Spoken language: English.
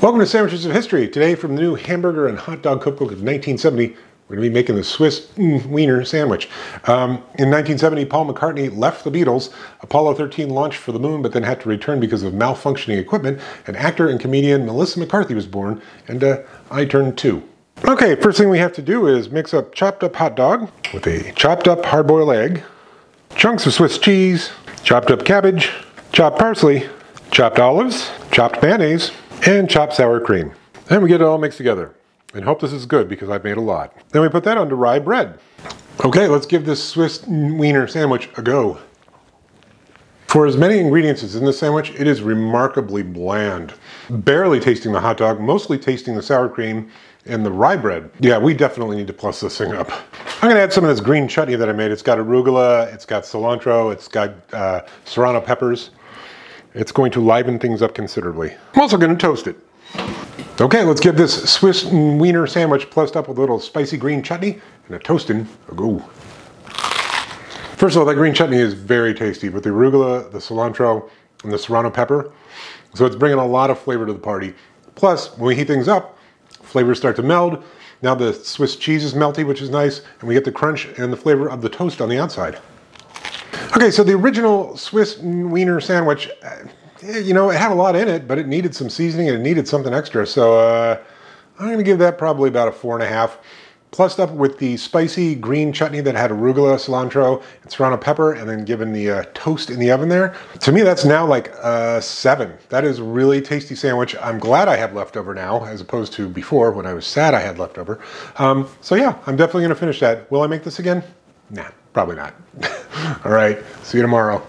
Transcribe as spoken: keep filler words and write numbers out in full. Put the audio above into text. Welcome to Sandwiches of History. Today, from the New Hamburger and Hot Dog Cook Book of nineteen seventy, we're going to be making the Swiss mm, wiener sandwich. Um, in nineteen seventy, Paul McCartney left the Beatles. Apollo thirteen launched for the moon, but then had to return because of malfunctioning equipment. And actor and comedian Melissa McCarthy was born, and uh, I turned two. Okay, first thing we have to do is mix up chopped up hot dog with a chopped up hard-boiled egg, chunks of Swiss cheese, chopped up cabbage, chopped parsley, chopped olives, chopped mayonnaise, and chopped sour cream. Then we get it all mixed together. And hope this is good because I've made a lot. Then we put that onto rye bread. Okay, let's give this Swiss wiener sandwich a go. For as many ingredients as in this sandwich, it is remarkably bland. Barely tasting the hot dog, mostly tasting the sour cream and the rye bread. Yeah, we definitely need to plus this thing up. I'm gonna add some of this green chutney that I made. It's got arugula, it's got cilantro, it's got uh, serrano peppers. It's going to liven things up considerably. I'm also gonna toast it. Okay, let's give this Swiss wiener sandwich plussed up with a little spicy green chutney and a toastin' a go. First of all, that green chutney is very tasty with the arugula, the cilantro, and the serrano pepper. So it's bringing a lot of flavor to the party. Plus, when we heat things up, flavors start to meld. Now the Swiss cheese is melty, which is nice, and we get the crunch and the flavor of the toast on the outside. Okay, so the original Swiss wiener sandwich, you know, it had a lot in it, but it needed some seasoning and it needed something extra. So uh, I'm going to give that probably about a four and a half. Plussed up with the spicy green chutney that had arugula, cilantro, and serrano pepper, and then given the uh, toast in the oven there. To me, that's now like a seven. That is a really tasty sandwich. I'm glad I have leftover now, as opposed to before when I was sad I had leftover. Um, so yeah, I'm definitely going to finish that. Will I make this again? Nah, probably not. All right, see you tomorrow.